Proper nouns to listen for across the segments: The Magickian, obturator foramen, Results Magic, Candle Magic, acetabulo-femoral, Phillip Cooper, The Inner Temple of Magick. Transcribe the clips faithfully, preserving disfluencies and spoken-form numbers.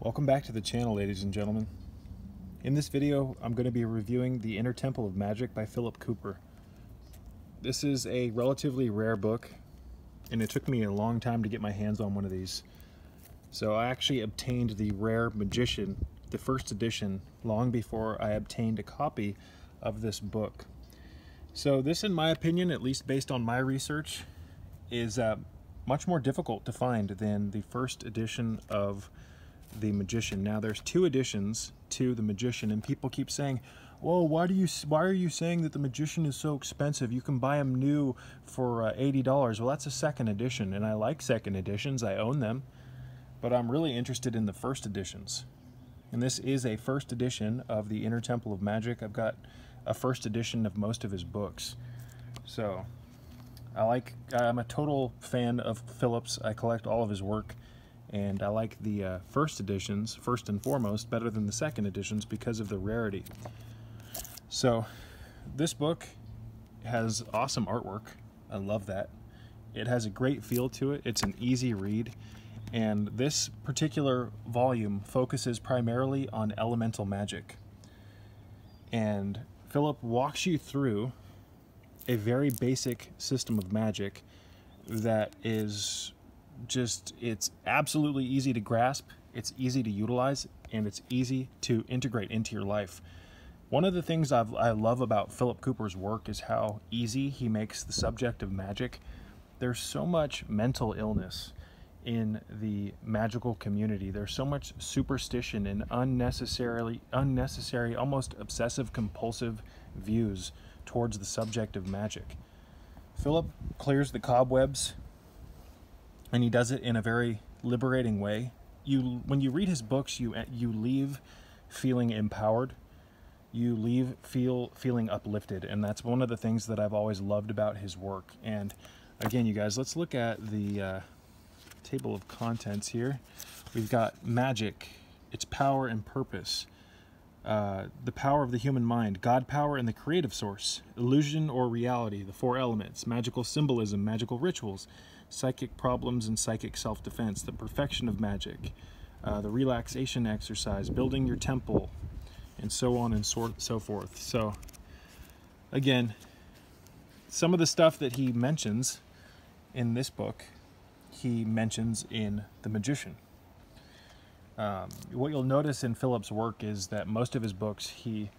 Welcome back to the channel, ladies and gentlemen. In this video, I'm going to be reviewing The Inner Temple of Magick by Phillip Cooper. This is a relatively rare book, and it took me a long time to get my hands on one of these. So I actually obtained the rare Magickian, the first edition, long before I obtained a copy of this book. So this, in my opinion, at least based on my research, is uh, much more difficult to find than the first edition of The Magickian. Now, there's two editions to The Magickian, and people keep saying, "Well, why do you why are you saying that The Magickian is so expensive? You can buy them new for uh, eighty dollars." Well, that's a second edition, and I like second editions. I own them, but I'm really interested in the first editions. And this is a first edition of The Inner Temple of Magick. I've got a first edition of most of his books, so I like. I'm a total fan of Phillip's. I collect all of his work. And I like the uh, first editions, first and foremost, better than the second editions because of the rarity. So this book has awesome artwork. I love that. It has a great feel to it. It's an easy read. And this particular volume focuses primarily on elemental magic. And Phillip walks you through a very basic system of magic that is just, it's absolutely easy to grasp, it's easy to utilize, and it's easy to integrate into your life. One of the things I've, I love about Phillip Cooper's work is how easy he makes the subject of magic. There's so much mental illness in the magical community. There's so much superstition and unnecessarily, unnecessary, almost obsessive-compulsive views towards the subject of magic. Phillip clears the cobwebs, and he does it in a very liberating way. You, when you read his books, you you leave feeling empowered. You leave feel feeling uplifted, and that's one of the things that I've always loved about his work. And again, you guys, let's look at the uh, table of contents here. We've got magic, its power and purpose, uh, the power of the human mind, God power and the creative source, illusion or reality, the four elements, magical symbolism, magical rituals, psychic problems and psychic self-defense, the perfection of magic, uh, the relaxation exercise, building your temple, and so on and so, so forth. So, again, some of the stuff that he mentions in this book, he mentions in The Magickian. Um, what you'll notice in Phillip's work is that most of his books, he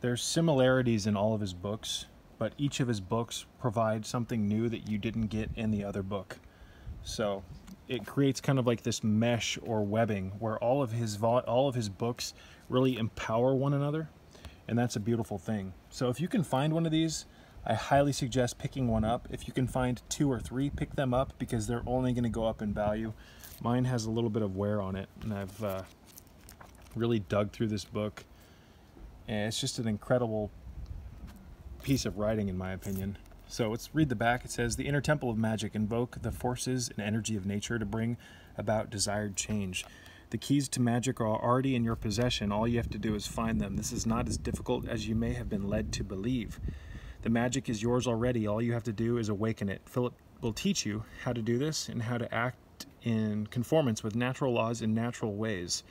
there's similarities in all of his books, but each of his books provides something new that you didn't get in the other book. So it creates kind of like this mesh or webbing where all of his all of his books really empower one another, and that's a beautiful thing. So if you can find one of these, I highly suggest picking one up. If you can find two or three, pick them up because they're only gonna go up in value. Mine has a little bit of wear on it, and I've uh, really dug through this book. And it's just an incredible piece of writing, in my opinion. So let's read the back. It says, "The Inner Temple of Magic, invoke the forces and energy of nature to bring about desired change. The keys to magic are already in your possession. All you have to do is find them. This is not as difficult as you may have been led to believe. The magic is yours already. All you have to do is awaken it. Phillip will teach you how to do this and how to act in conformance with natural laws in natural ways.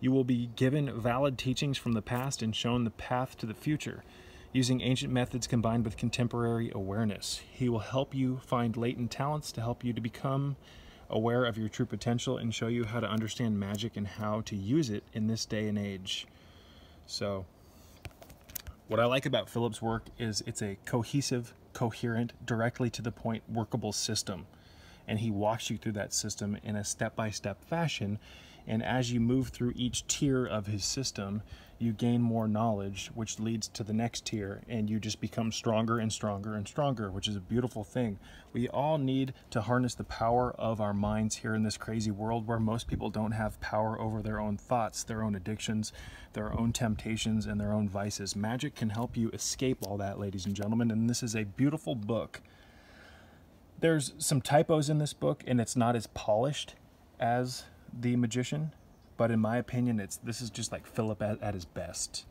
You will be given valid teachings from the past and shown the path to the future. Using ancient methods combined with contemporary awareness. He will help you find latent talents to help you to become aware of your true potential and show you how to understand magic and how to use it in this day and age." So what I like about Phillip's work is it's a cohesive, coherent, directly to the point workable system. And he walks you through that system in a step-by-step fashion. And as you move through each tier of his system, you gain more knowledge, which leads to the next tier, and you just become stronger and stronger and stronger, which is a beautiful thing. We all need to harness the power of our minds here in this crazy world where most people don't have power over their own thoughts, their own addictions, their own temptations, and their own vices. Magic can help you escape all that, ladies and gentlemen, and this is a beautiful book. There's some typos in this book, and it's not as polished as The Magickian, but in my opinion, it's this is just like Phillip at, at his best.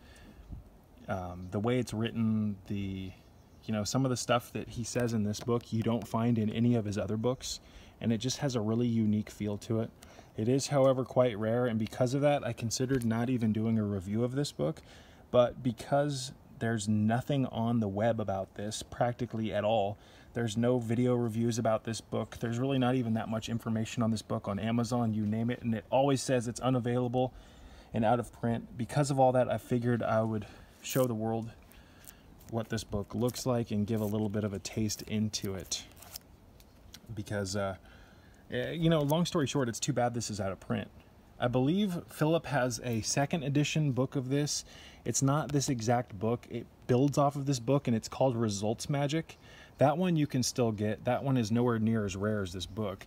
Um, the way it's written, the you know some of the stuff that he says in this book you don't find in any of his other books, and it just has a really unique feel to it. It is, however, quite rare, and because of that, I considered not even doing a review of this book, but because there's nothing on the web about this, practically at all, there's no video reviews about this book, there's really not even that much information on this book on Amazon, you name it, and it always says it's unavailable and out of print. Because of all that, I figured I would show the world what this book looks like and give a little bit of a taste into it. Because, uh, you know, long story short, it's too bad this is out of print. I believe Phillip has a second edition book of this. It's not this exact book. It builds off of this book, and it's called Results Magic. That one you can still get. That one is nowhere near as rare as this book.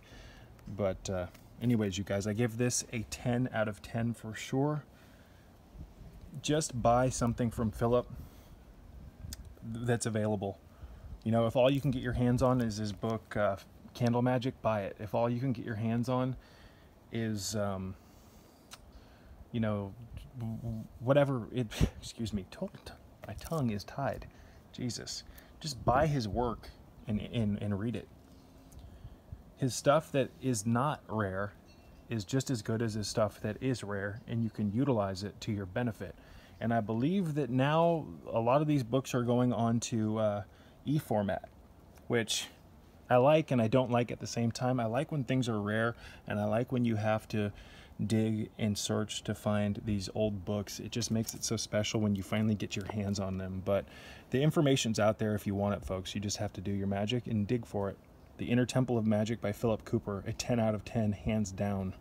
But uh, anyways, you guys, I give this a ten out of ten for sure. Just buy something from Phillip that's available. You know, if all you can get your hands on is his book, uh, Candle Magic, buy it. If all you can get your hands on is... Um, you know, whatever it, excuse me, my tongue is tied. Jesus. Just buy his work and, and, and read it. His stuff that is not rare is just as good as his stuff that is rare, and you can utilize it to your benefit. And I believe that now a lot of these books are going on to uh, e-format, which I like and I don't like at the same time. I like when things are rare, and I like when you have to dig and search to find these old books. It just makes it so special when you finally get your hands on them. But the information's out there if you want it, folks. You just have to do your magic and dig for it. The Inner Temple of Magick by Phillip Cooper, a ten out of ten, hands down.